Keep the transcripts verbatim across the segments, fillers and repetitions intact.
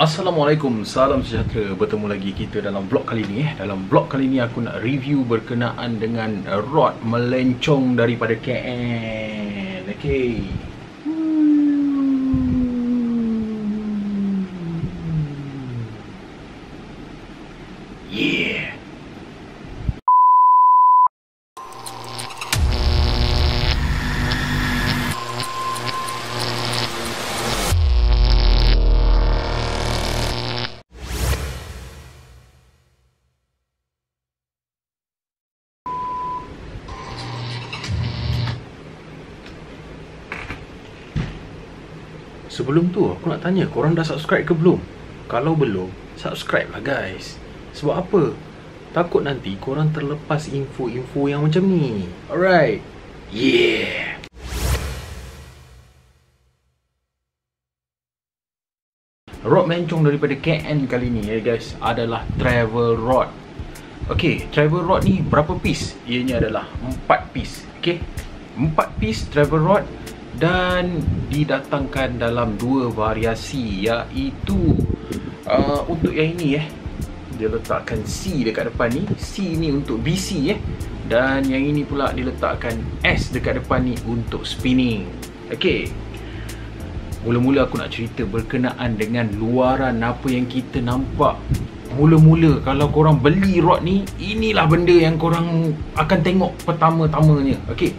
Assalamualaikum, salam sejahtera. Bertemu lagi kita dalam vlog kali ni eh. Dalam vlog kali ni aku nak review berkenaan dengan rod melencong daripada K N. Okey. Yeah. Sebelum tu aku nak tanya korang dah subscribe ke belum? Kalau belum, subscribe lah guys. Sebab apa? Takut nanti korang terlepas info-info yang macam ni. Alright. Yeah. Rod melencong daripada K N kali ni ya guys adalah travel rod. Okey, travel rod ni berapa piece? Ianya adalah empat piece. Okey. empat piece travel rod dan didatangkan dalam dua variasi, iaitu uh, untuk yang ini eh, dia letakkan C dekat depan ni. C ni untuk B C eh, dan yang ini pula diletakkan S dekat depan ni untuk spinning. Okey. Mula-mula aku nak cerita berkenaan dengan luaran apa yang kita nampak. Mula-mula kalau korang beli rod ni, inilah benda yang korang akan tengok pertama-tamanya. Okey.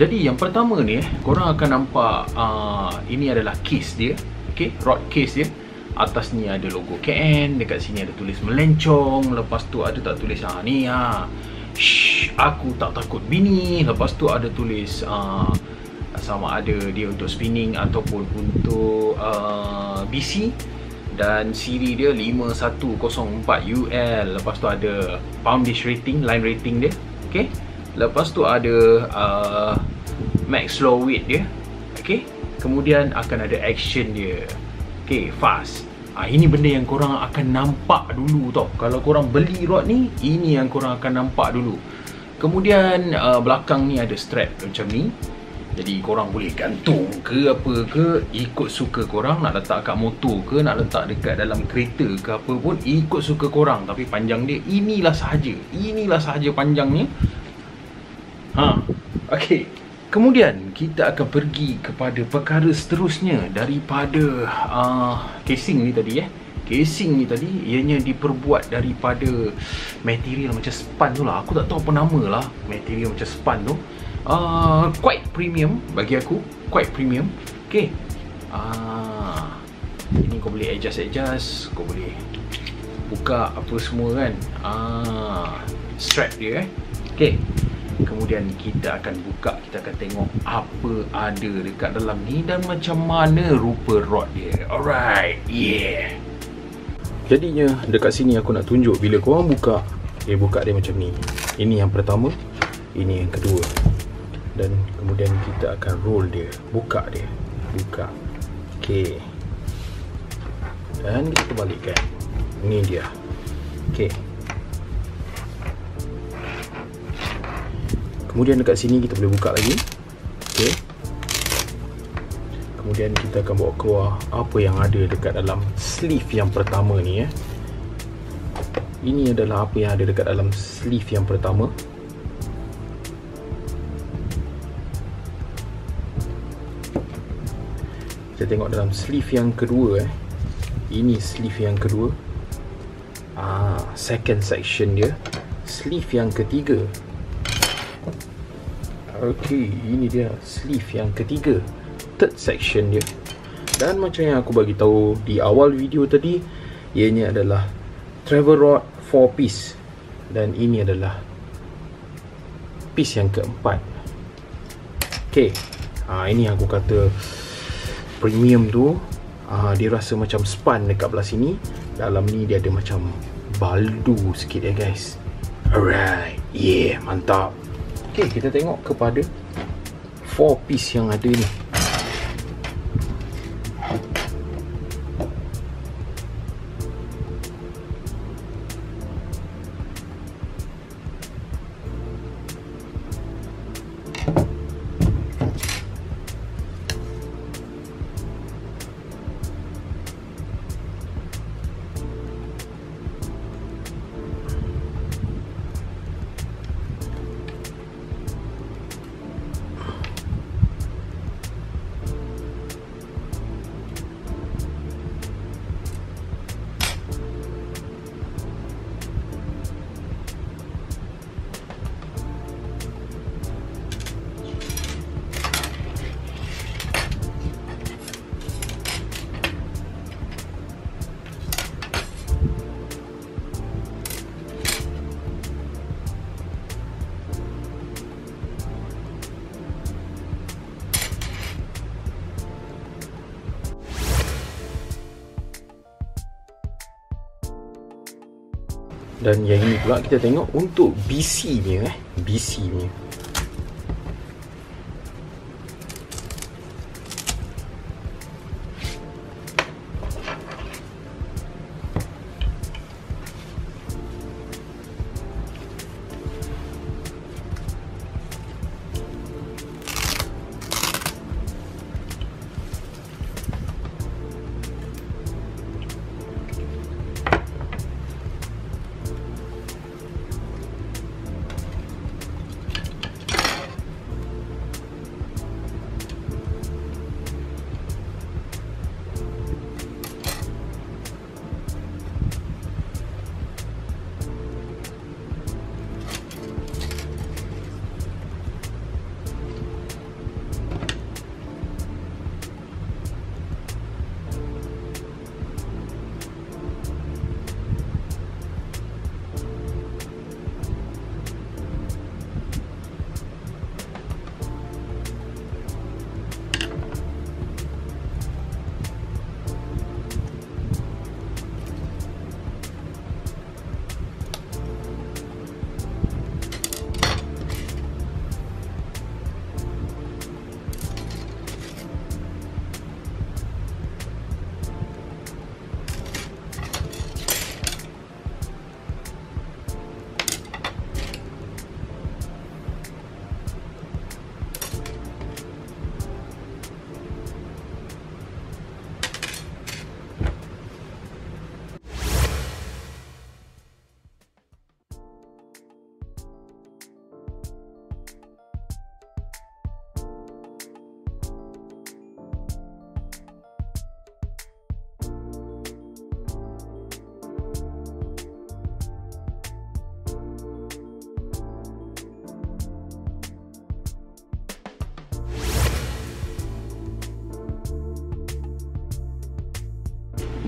Jadi yang pertama ni eh, korang akan nampak uh, ini adalah case dia. Okey, rod case dia. Atas ni ada logo K N, dekat sini ada tulis melencong, lepas tu ada tak tulis ah ni ah. Shh, aku tak takut bini. Lepas tu ada tulis uh, sama ada dia untuk spinning ataupun untuk uh, B C, dan siri dia lima satu kosong empat U L. Lepas tu ada poundage rating, line rating dia. Okey. Lepas tu ada uh, max slow weight dia. Okey. Kemudian akan ada action dia. Okey, fast. Ah, ini benda yang korang akan nampak dulu tau. Kalau korang beli rod ni, ini yang korang akan nampak dulu. Kemudian uh, belakang ni ada strap macam ni. Jadi korang boleh gantung ke apa ke, ikut suka korang. Nak letak kat motor ke, nak letak dekat dalam kereta ke apa pun, ikut suka korang. Tapi panjang dia inilah sahaja. Inilah sahaja panjangnya. Ha, okey. Kemudian kita akan pergi kepada perkara seterusnya daripada uh, casing ni tadi eh. Casing ni tadi ianya diperbuat daripada material macam span tu lah. Aku tak tahu apa nama lah material macam span tu. Uh, quite premium bagi aku, quite premium. Okey. Ah, uh, ini kau boleh adjust adjust, kau boleh buka apa semua kan. Ah, uh, strap dia eh. Okey. Kemudian kita akan buka, kita akan tengok apa ada dekat dalam ni dan macam mana rupa rod dia. Alright, yeah. Jadinya dekat sini aku nak tunjuk bila korang buka, dia buka dia macam ni. Ini yang pertama, ini yang kedua. Dan kemudian kita akan roll dia, buka dia, buka. Okay. Dan kita balikkan. Ni dia. Okay. Kemudian dekat sini kita boleh buka lagi. Okey. Kemudian kita akan bawa keluar apa yang ada dekat dalam sleeve yang pertama ni eh. Ini adalah apa yang ada dekat dalam sleeve yang pertama. Kita tengok dalam sleeve yang kedua eh. Ini sleeve yang kedua. Ah, second section dia. Sleeve yang ketiga. Okey, ini dia sleeve yang ketiga, third section dia. Dan macam yang aku bagi tahu di awal video tadi, ianya adalah travel rod four piece dan ini adalah piece yang keempat. Okey. Ha, ini yang aku kata premium tu. Ha, dia rasa macam span dekat belah sini. Dalam ni dia ada macam baldu sikit ya guys. Alright. Yeah, mantap. Okey, kita tengok kepada four piece yang ada ni. Dan yang ini pula kita tengok untuk B C punya eh. B C punya.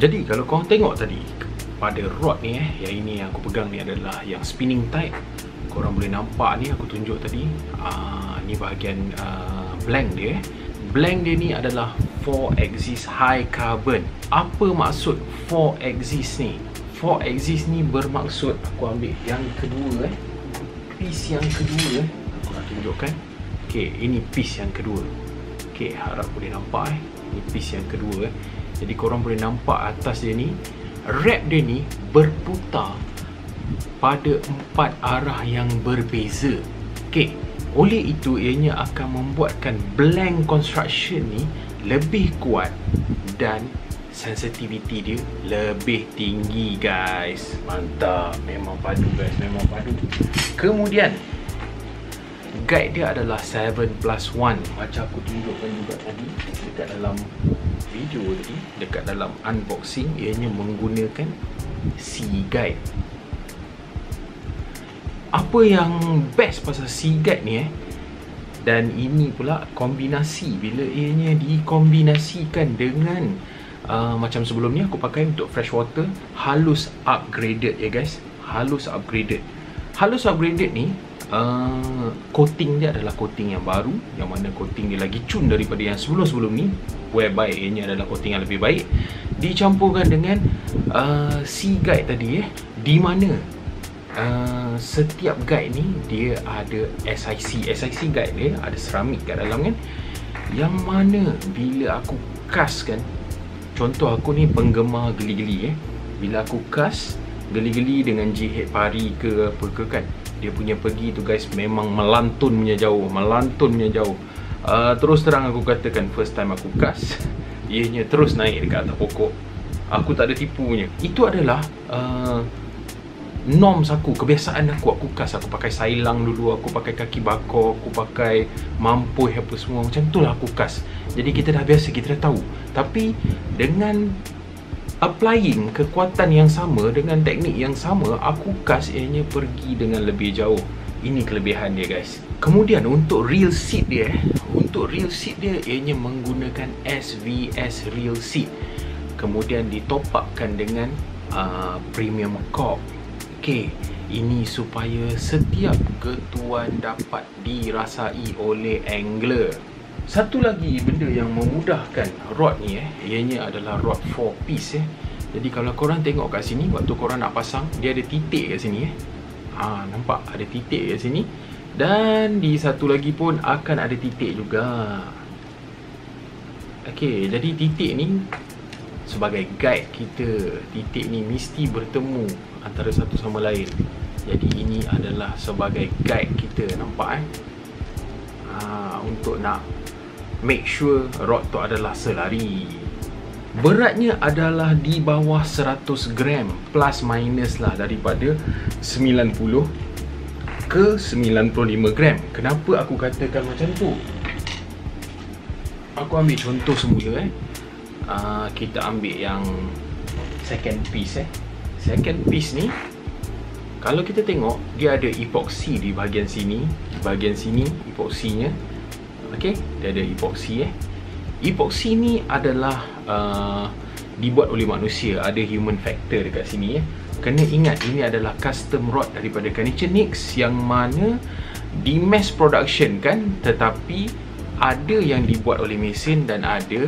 Jadi kalau korang tengok tadi pada rod ni eh, yang ini yang aku pegang ni adalah yang spinning type. Korang boleh nampak ni aku tunjuk tadi. Aa, ni bahagian aa, blank dia eh. Blank dia ni adalah four axis high carbon. Apa maksud four axis ni? four axis ni bermaksud aku ambil yang kedua eh. Piece yang kedua eh. Aku nak tunjukkan. Okey, ini piece yang kedua. Okey, harap boleh nampak eh. Ini piece yang kedua eh. Jadi korang boleh nampak atas dia ni, wrap dia ni berputar pada empat arah yang berbeza. Okey, oleh itu ianya akan membuatkan blank construction ni lebih kuat dan sensitivity dia lebih tinggi guys. Mantap, memang padu guys, memang padu. Kemudian guide dia adalah seven plus one. Macam aku tunjukkan juga tadi dekat dalam video tadi, dekat dalam unboxing, ianya menggunakan C guide. Apa yang best pasal C guide ni eh, dan ini pula kombinasi, bila ianya dikombinasikan dengan uh, macam sebelum ni aku pakai untuk fresh water, halus upgraded ya guys. Halus upgraded halus upgraded ni Uh, coating dia adalah coating yang baru, yang mana coating dia lagi cun daripada yang sebelum-sebelum ni, whereby ianya adalah coating yang lebih baik, dicampurkan dengan uh, C guide tadi eh, di mana uh, setiap guide ni dia ada S I C. S I C guide dia ada seramik kat dalam kan, yang mana bila aku kaskan, contoh aku ni penggemar geli-geli eh, bila aku kas geli-geli dengan J H pari ke apa ke kan, dia punya pergi tu guys memang melantun punya jauh, melantun punya jauh. Uh, terus terang aku katakan, first time aku kas, ianya terus naik dekat atas pokok. Aku tak ada tipunya. Itu adalah uh, norms aku, kebiasaan aku. Aku kas, aku pakai sailang dulu, aku pakai kaki bakar, aku pakai mampu apa semua. Macam tu lah aku kas. Jadi kita dah biasa, kita dah tahu. Tapi dengan applying kekuatan yang sama dengan teknik yang sama, aku cast ianya pergi dengan lebih jauh. Ini kelebihan dia guys. Kemudian untuk reel seat dia, untuk reel seat dia ianya menggunakan S V S reel seat. Kemudian ditop upkan dengan uh, premium cork. Okey, ini supaya setiap ketuan dapat dirasai oleh angler. Satu lagi benda yang memudahkan rod ni eh, ianya adalah rod four piece eh. Jadi kalau korang tengok kat sini, waktu korang nak pasang, dia ada titik kat sini eh. Ha, nampak ada titik kat sini. Dan di satu lagi pun akan ada titik juga. Okey, jadi titik ni sebagai guide kita. Titik ni mesti bertemu antara satu sama lain. Jadi ini adalah sebagai guide kita, nampak eh. Ha, untuk nak make sure rod tu adalah selari. Beratnya adalah di bawah seratus gram, plus minus lah daripada sembilan puluh ke sembilan puluh lima gram. Kenapa aku katakan macam tu? Aku ambil contoh semula eh. Uh, kita ambil yang second piece eh. Second piece ni, kalau kita tengok, dia ada epoxy di bahagian sini, di bahagian sini epoxinya. Okey, dia ada epoxy eh. Epoxy ni adalah uh, dibuat oleh manusia, ada human factor dekat sini ya. Kena ingat ini adalah custom rod daripada Kanicen Nix yang mana di mass production kan, tetapi ada yang dibuat oleh mesin dan ada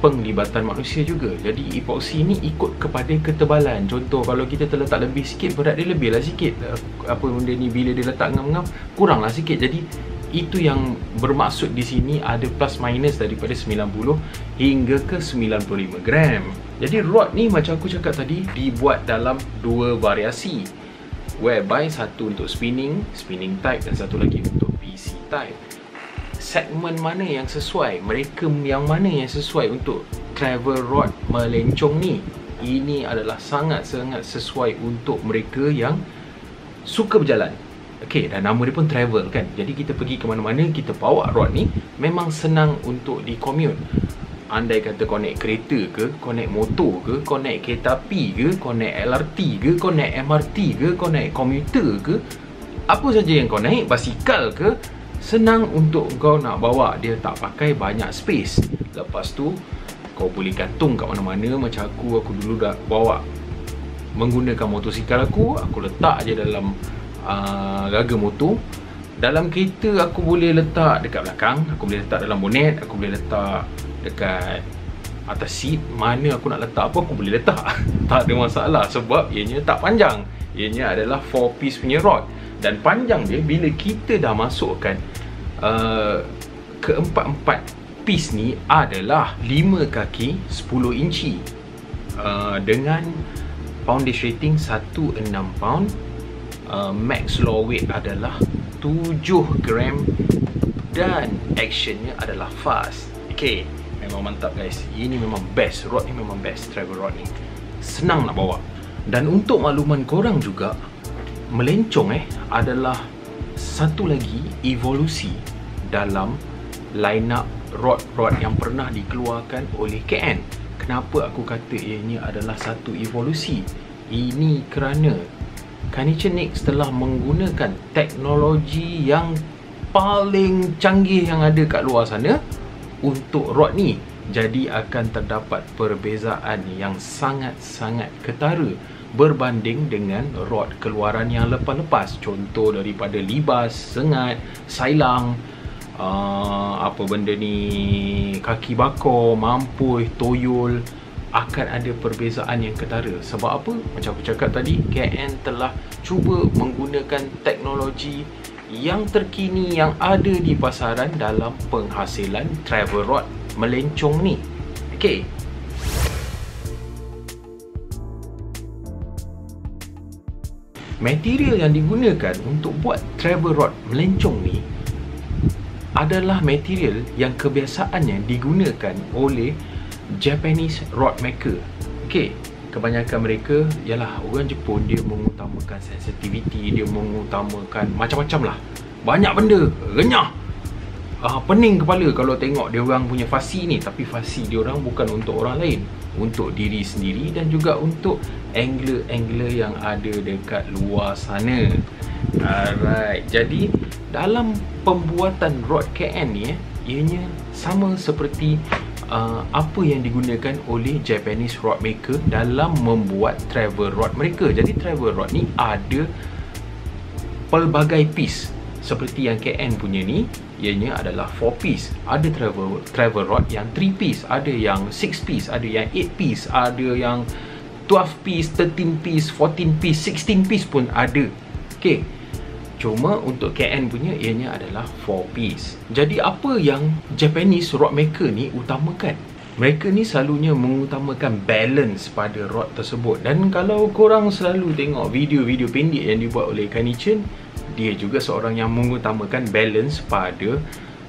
penglibatan manusia juga. Jadi epoxy ni ikut kepada ketebalan. Contoh kalau kita terletak lebih sikit, berat dia lebihlah sikit. Apa benda ni bila dia letak ngam-ngam, kuranglah sikit. Jadi itu yang bermaksud di sini ada plus minus daripada sembilan puluh hingga ke sembilan puluh lima gram. Jadi rod ni macam aku cakap tadi, dibuat dalam dua variasi, whereby satu untuk spinning, spinning type, dan satu lagi untuk P C type. Segmen mana yang sesuai? Mereka yang mana yang sesuai untuk travel rod melencong ni? Ini adalah sangat-sangat sesuai untuk mereka yang suka berjalan. Okey, dan nama dia pun travel kan. Jadi kita pergi ke mana-mana, kita bawa rod ni memang senang untuk di-commute. Andai kata connect kereta ke, connect motor ke, connect kereta api ke, connect L R T ke, connect M R T ke, connect komuter ke, apa saja yang kau naik, basikal ke, senang untuk kau nak bawa. Dia tak pakai banyak space. Lepas tu kau boleh gantung kat mana-mana. Macam aku, aku dulu dah bawa menggunakan motosikal aku, aku letak je dalam Uh, raga motor. Dalam kereta aku boleh letak dekat belakang, aku boleh letak dalam bonet, aku boleh letak dekat atas seat. Mana aku nak letak apa, aku boleh letak. Tak ada masalah sebab ianya tak panjang. Ianya adalah four piece punya rod. Dan panjang dia bila kita dah masukkan uh, keempat-empat piece ni adalah lima kaki sepuluh inci uh, dengan poundage rating satu enam pound. Uh, max law weight adalah tujuh gram dan actionnya adalah fast. Okay, memang mantap guys. Ini memang best, rod ni memang best, travel rod ni senang nak bawa. Dan untuk makluman korang juga, melencong eh adalah satu lagi evolusi dalam line up rod-rod yang pernah dikeluarkan oleh K N. Kenapa aku kata ianya adalah satu evolusi? Ini kerana Kanicen Nix telah menggunakan teknologi yang paling canggih yang ada kat luar sana untuk rod ni. Jadi akan terdapat perbezaan yang sangat-sangat ketara berbanding dengan rod keluaran yang lepas-lepas. Contoh daripada Libas, Sengat, Sailang, uh, apa benda ni, Kaki Bakar, Mampuih, Toyol. Akan ada perbezaan yang ketara. Sebab apa? Macam aku cakap tadi, K N telah cuba menggunakan teknologi yang terkini yang ada di pasaran dalam penghasilan travel rod melencong ni. Okey. Material yang digunakan untuk buat travel rod melencong ni adalah material yang kebiasaannya digunakan oleh Japanese rod maker. Okey, kebanyakan mereka ialah orang Jepun. Dia mengutamakan sensitivity, dia mengutamakan macam-macam lah, banyak benda, renyah, uh, pening kepala kalau tengok dia orang punya fasi ni. Tapi fasi dia orang bukan untuk orang lain, untuk diri sendiri dan juga untuk angler-angler yang ada dekat luar sana. Alright, jadi dalam pembuatan rod K N ni eh, ianya sama seperti Uh, apa yang digunakan oleh Japanese rod maker dalam membuat travel rod mereka. Jadi travel rod ni ada pelbagai piece. Seperti yang K N punya ni, ianya adalah four piece. Ada travel travel rod yang three piece, ada yang six piece, ada yang eight piece, ada yang twelve piece, thirteen piece, fourteen piece, sixteen piece pun ada. Okey. Cuma untuk K N punya ianya adalah four piece. Jadi apa yang Japanese rod maker ni utamakan? Mereka ni selalunya mengutamakan balance pada rod tersebut. Dan kalau korang selalu tengok video-video pendek yang dibuat oleh Kanicen, dia juga seorang yang mengutamakan balance pada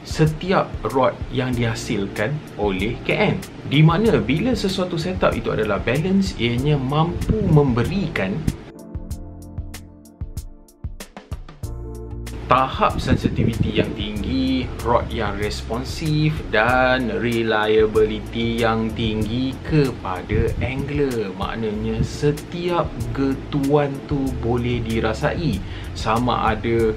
setiap rod yang dihasilkan oleh K N. Di mana bila sesuatu setup itu adalah balance, ianya mampu memberikan tahap sensitivity yang tinggi, rod yang responsif dan reliability yang tinggi kepada angler. Maknanya setiap getuan tu boleh dirasai. Sama ada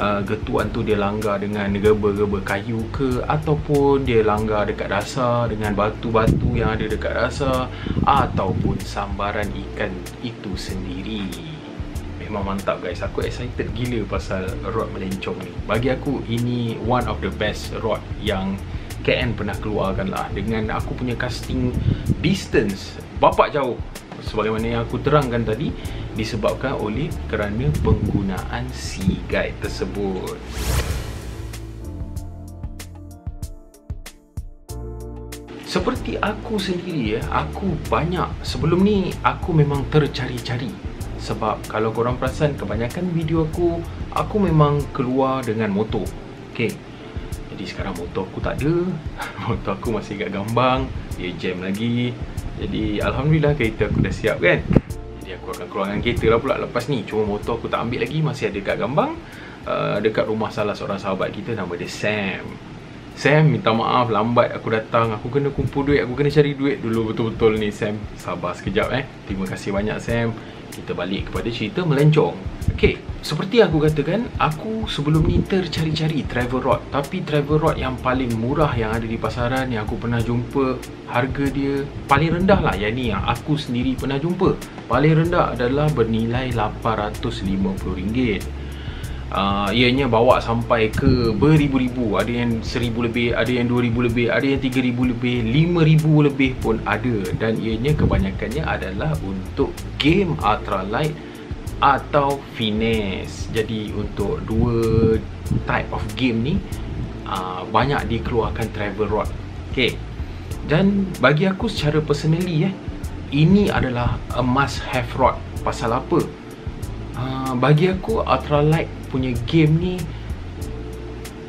uh, getuan tu dia langgar dengan gerba-gerba kayu ke, ataupun dia langgar dekat dasar dengan batu-batu yang ada dekat dasar, ataupun sambaran ikan itu sendiri. Memang mantap guys, aku excited gila pasal rod melencong ni. Bagi aku ini one of the best rod yang K N pernah keluarkan lah. Dengan aku punya casting distance bapak jauh, sebagaimana yang aku terangkan tadi, disebabkan oleh kerana penggunaan sea guide tersebut. Seperti aku sendiri, aku banyak sebelum ni aku memang tercari-cari. Sebab kalau korang perasan, kebanyakan video aku, aku memang keluar dengan motor. Okay. Jadi sekarang motor aku tak ada. Motor aku masih kat Gambang. Dia jam lagi. Jadi Alhamdulillah kereta aku dah siap kan. Jadi aku akan keluar dengan kereta lah pula lepas ni. Cuma motor aku tak ambil lagi. Masih ada kat Gambang. Uh, dekat rumah salah seorang sahabat kita, nama dia Sam. Sam, minta maaf lambat aku datang. Aku kena kumpul duit. Aku kena cari duit dulu betul-betul ni Sam. Sabar sekejap eh. Terima kasih banyak Sam. Kita balik kepada cerita melencong. Okey, seperti aku katakan, aku sebelum ni tercari-cari travel rod. Tapi travel rod yang paling murah yang ada di pasaran, yang aku pernah jumpa, harga dia paling rendah lah, yang ni yang aku sendiri pernah jumpa, paling rendah adalah bernilai lapan ratus lima puluh ringgit. uh, Ianya bawa sampai ke beribu-ribu. Ada yang seribu lebih, ada yang dua ribu lebih, ada yang tiga ribu lebih, lima ribu lebih pun ada. Dan ianya kebanyakannya adalah untuk game ultralight atau finesse. Jadi untuk dua type of game ni uh, banyak dikeluarkan travel rod. Okay. Dan bagi aku secara personally eh, ini adalah a must have rod. Pasal apa? Uh, bagi aku ultralight punya game ni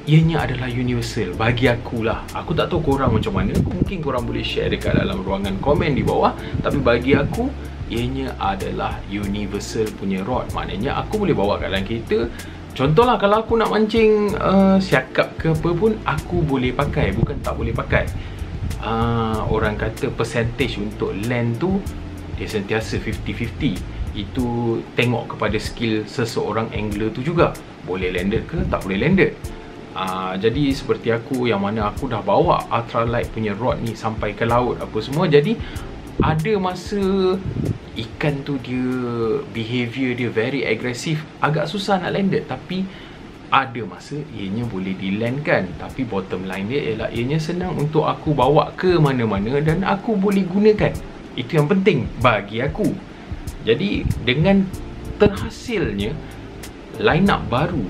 ianya adalah universal. Bagi akulah, aku tak tahu korang macam mana, mungkin korang boleh share dekat dalam ruangan komen di bawah. Tapi bagi aku ianya adalah universal punya rod. Maknanya aku boleh bawa kat dalam kereta. Contohlah kalau aku nak mancing uh, siakap ke apa pun, aku boleh pakai. Bukan tak boleh pakai. uh, Orang kata percentage untuk land tu dia sentiasa fifty fifty. Itu tengok kepada skill seseorang angler tu juga. Boleh landed ke tak boleh landed. Uh, jadi seperti aku yang mana aku dah bawa ultralight punya rod ni sampai ke laut apa semua. Jadi ada masa ikan tu dia behaviour dia very agresif, agak susah nak landed. Tapi ada masa ianya boleh dilandkan. Tapi bottom line dia ialah ianya senang untuk aku bawa ke mana-mana dan aku boleh gunakan. Itu yang penting bagi aku. Jadi dengan terhasilnya line up baru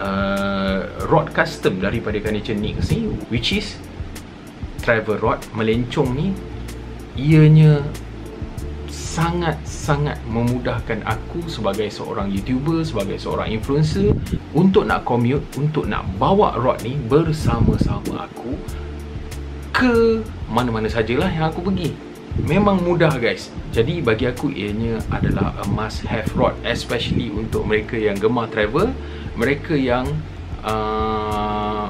uh, rod custom daripada Kanicen Nix ni, which is travel rod melencong ni, ianya sangat-sangat memudahkan aku sebagai seorang YouTuber, sebagai seorang influencer, untuk nak commute, untuk nak bawa rod ni bersama-sama aku ke mana-mana sajalah yang aku pergi. Memang mudah guys. Jadi bagi aku ianya adalah a must have rod, especially untuk mereka yang gemar travel, mereka yang uh,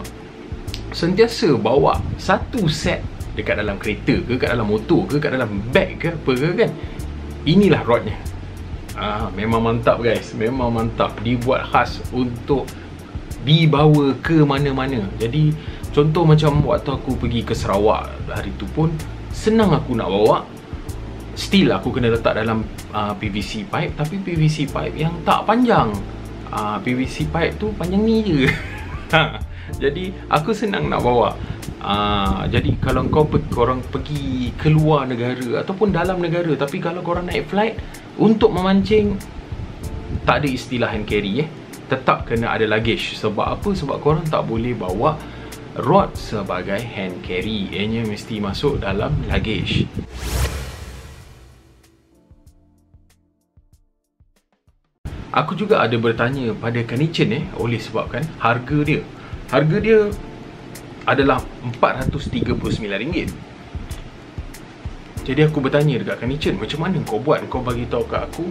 sentiasa bawa satu set dekat dalam kereta ke, kat dalam motor ke, kat dalam bag ke, apa ke kan. Inilah rodnya. Ah, memang mantap guys. Memang mantap. Dibuat khas untuk dibawa ke mana-mana. Jadi contoh macam waktu aku pergi ke Sarawak hari tu pun, senang aku nak bawa. Still aku kena letak dalam uh, P V C pipe. Tapi P V C pipe yang tak panjang. uh, P V C pipe tu panjang ni je. Jadi aku senang nak bawa. Aa, jadi kalau kau pe korang pergi keluar negara ataupun dalam negara, tapi kalau korang naik flight untuk memancing, tak ada istilah hand carry eh. Tetap kena ada luggage. Sebab apa? Sebab korang tak boleh bawa rod sebagai hand carry. Ianya mesti masuk dalam luggage. Aku juga ada bertanya pada Kanicen eh, oleh sebabkan harga dia. Harga dia adalah empat ratus tiga puluh sembilan ringgit. Jadi aku bertanya dekat Kanicen, macam mana kau buat? Kau bagi tahu kat aku,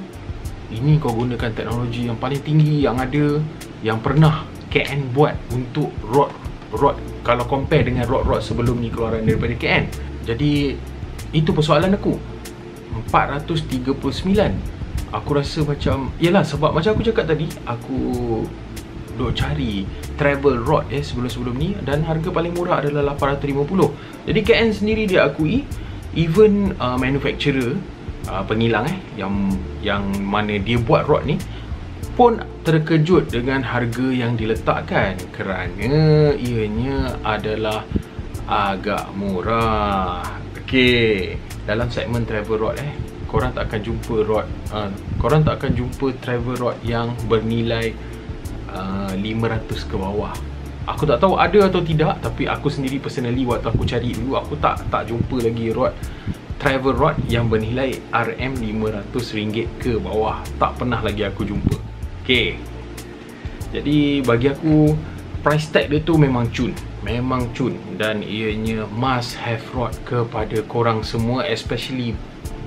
ini kau gunakan teknologi yang paling tinggi yang ada, yang pernah K N buat untuk rod rod kalau compare dengan rod-rod sebelum ni keluaran daripada K N. Jadi itu persoalan aku. empat ratus tiga puluh sembilan. Aku rasa macam, yelah sebab macam aku cakap tadi, aku duk cari travel rod eh sebelum-sebelum ni, dan harga paling murah adalah lapan ratus lima puluh. Jadi K N sendiri dia akui, even uh, manufacturer uh, pengilang eh yang yang mana dia buat rod ni pun terkejut dengan harga yang diletakkan, kerana ianya adalah agak murah. Okey, dalam segmen travel rod eh, korang tak akan jumpa rod uh, korang tak akan jumpa travel rod yang bernilai uh, lima ratus ke bawah. Aku tak tahu ada atau tidak, tapi aku sendiri personally waktu aku cari dulu, aku tak tak jumpa lagi rod travel rod yang bernilai R M lima ratus ringgit ke bawah. Tak pernah lagi aku jumpa. Okey. Jadi bagi aku price tag dia tu memang cun. Memang cun, dan ianya must have rod kepada korang semua, especially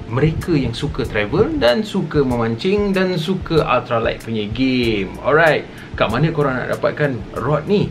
mereka yang suka travel dan suka memancing dan suka ultralight punya game. Alright, kat mana korang nak dapatkan rod ni?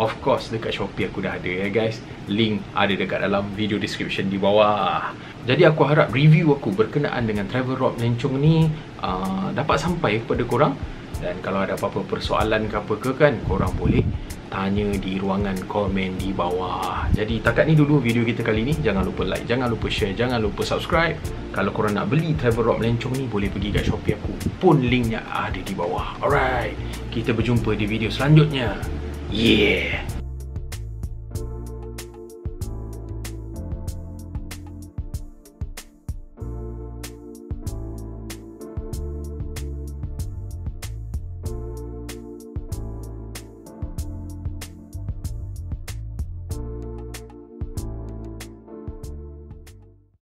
Of course dekat Shopee aku dah ada ya guys. Link ada dekat dalam video description di bawah. Jadi aku harap review aku berkenaan dengan travel rod melencong ni uh, dapat sampai kepada korang. Dan kalau ada apa-apa persoalan ke apa ke kan, korang boleh tanya di ruangan komen di bawah. Jadi takat ni dulu video kita kali ni. Jangan lupa like, jangan lupa share, jangan lupa subscribe. Kalau korang nak beli travel rod melencong ni, boleh pergi kat Shopee aku, pun linknya ada di bawah. Alright, kita berjumpa di video selanjutnya. Yeah.